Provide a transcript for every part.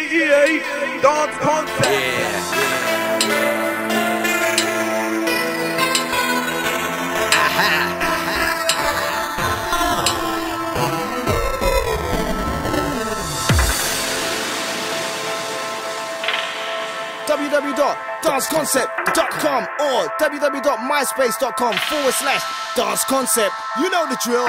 Dance Concept. Aha. www.danceconcept.com or www.myspace.com/danceconcept. You know the drill.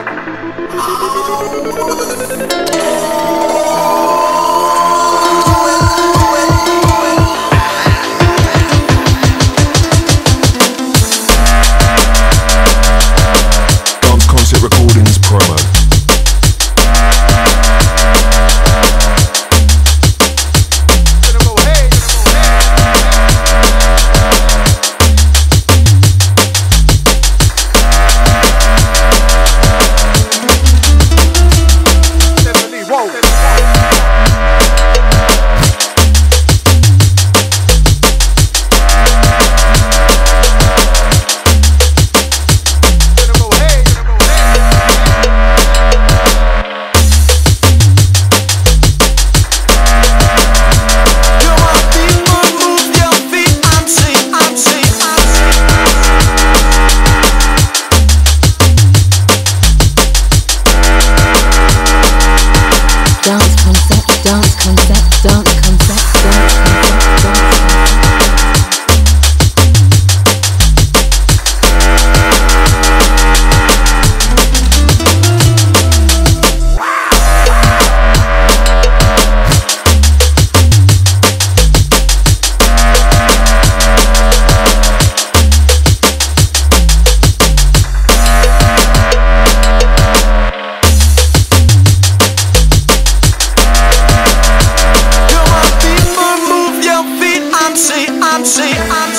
I'm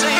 see.